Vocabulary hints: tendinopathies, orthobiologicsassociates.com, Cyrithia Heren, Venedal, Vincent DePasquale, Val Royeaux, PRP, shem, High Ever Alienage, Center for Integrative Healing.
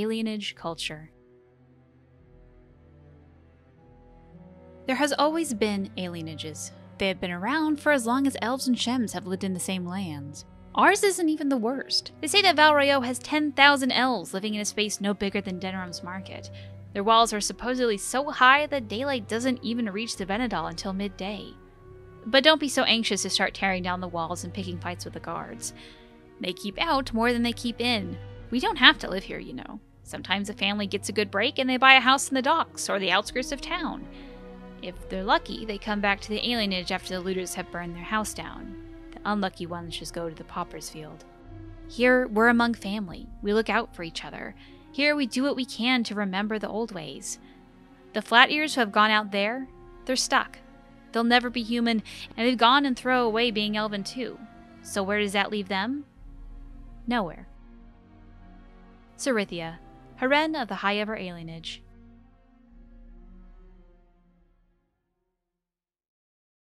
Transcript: alienage culture. There has always been alienages. They have been around for as long as elves and shems have lived in the same lands. Ours isn't even the worst. They say that Val Royeaux has 10,000 elves living in a space no bigger than Denram's market. Their walls are supposedly so high that daylight doesn't even reach the Venedal until midday. But don't be so anxious to start tearing down the walls and picking fights with the guards. They keep out more than they keep in. We don't have to live here, you know. Sometimes a family gets a good break and they buy a house in the docks or the outskirts of town. If they're lucky, they come back to the alienage after the looters have burned their house down. The unlucky ones just go to the pauper's field. Here, we're among family. We look out for each other. Here, we do what we can to remember the old ways. The flat-ears who have gone out there, they're stuck. They'll never be human, and they've gone and thrown away being elven too. So where does that leave them? Nowhere. Cyrithia, Heren of the High Ever Alienage.